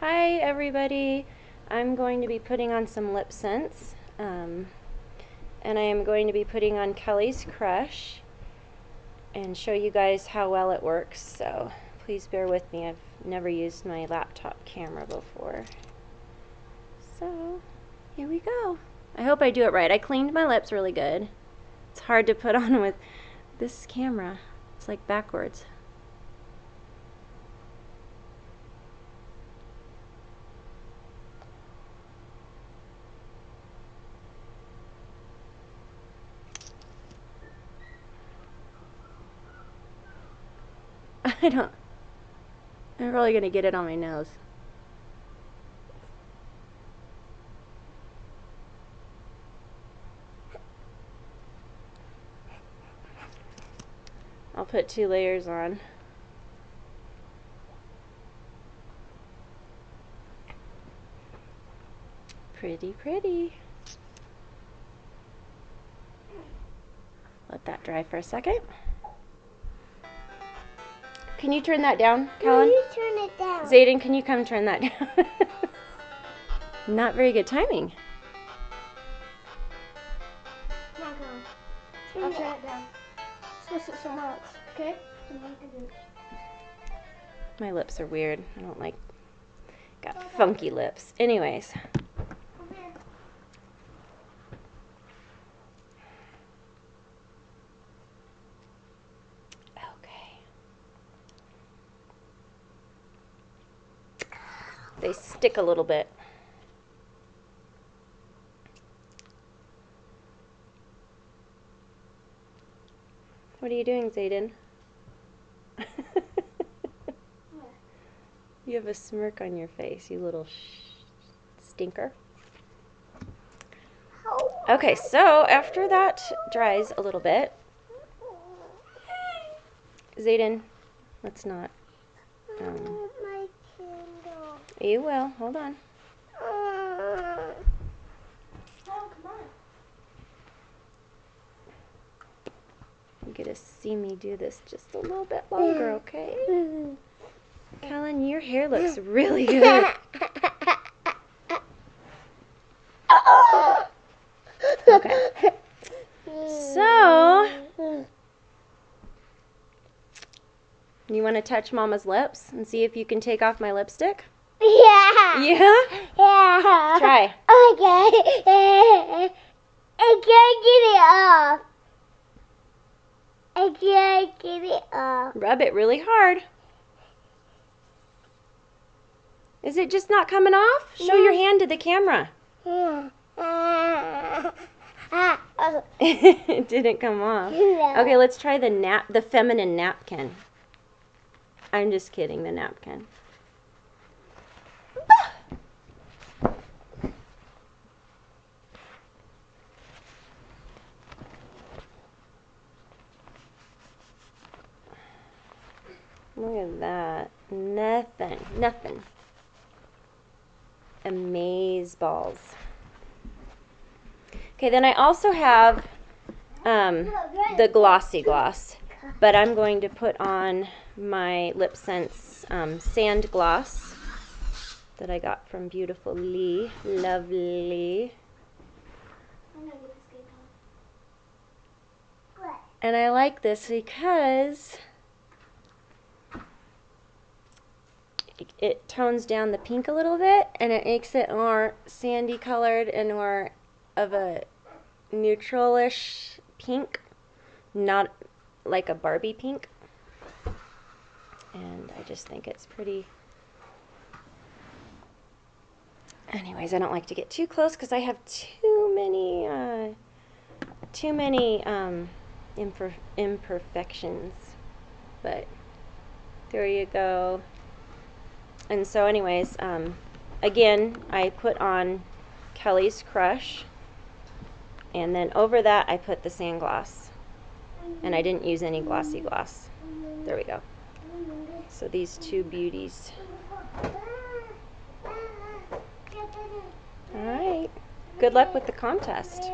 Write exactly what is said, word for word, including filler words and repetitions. Hi everybody, I'm going to be putting on some LipSense, um, and I am going to be putting on Kelly's Crush and show you guys how well it works, so please bear with me. I've never used my laptop camera before, so here we go. I hope I do it right. I cleaned my lips really good. It's hard to put on with this camera, it's like backwards. I don't, I'm probably going to get it on my nose. I'll put two layers on. Pretty, pretty. Let that dry for a second. Can you turn that down, Callan? Can you turn it down? Zayden, can you come turn that down? Not very good timing. Come on, Callan. Turn I'll it. turn it down. Switch it somewhere else, okay? My lips are weird. I don't like... Got okay. funky lips. Anyways. They stick a little bit. What are you doing, Zayden? You have a smirk on your face, you little sh stinker. Okay, so after that dries a little bit, Zayden, let's not. Um, You will. Hold on. Oh, come on. You're going to see me do this just a little bit longer, okay? Callan, your hair looks really good. Okay. So, you want to touch Mama's lips and see if you can take off my lipstick? Yeah. Yeah? Yeah. Try. Okay. I can't get it off. I can't get it off. Rub it really hard. Is it just not coming off? Show yeah. your hand to the camera. Yeah. It didn't come off. Yeah. Okay, let's try the nap the feminine napkin. I'm just kidding, the napkin. Look at that. Nothing. Nothing. Amazeballs. Okay, then I also have um, the Glossy Gloss, but I'm going to put on my LipSense um, Sand Gloss that I got from Beautiful Lee. Lovely. And I like this because it tones down the pink a little bit, and it makes it more sandy colored and more of a neutralish pink, not like a Barbie pink. And I just think it's pretty. Anyways, I don't like to get too close because I have too many, uh, too many um, imper imperfections. But there you go. And so anyways, um, again, I put on Kelly's Crush, and then over that I put the Sand Gloss, and I didn't use any Glossy Gloss. There we go. So these two beauties. All right, good luck with the contest.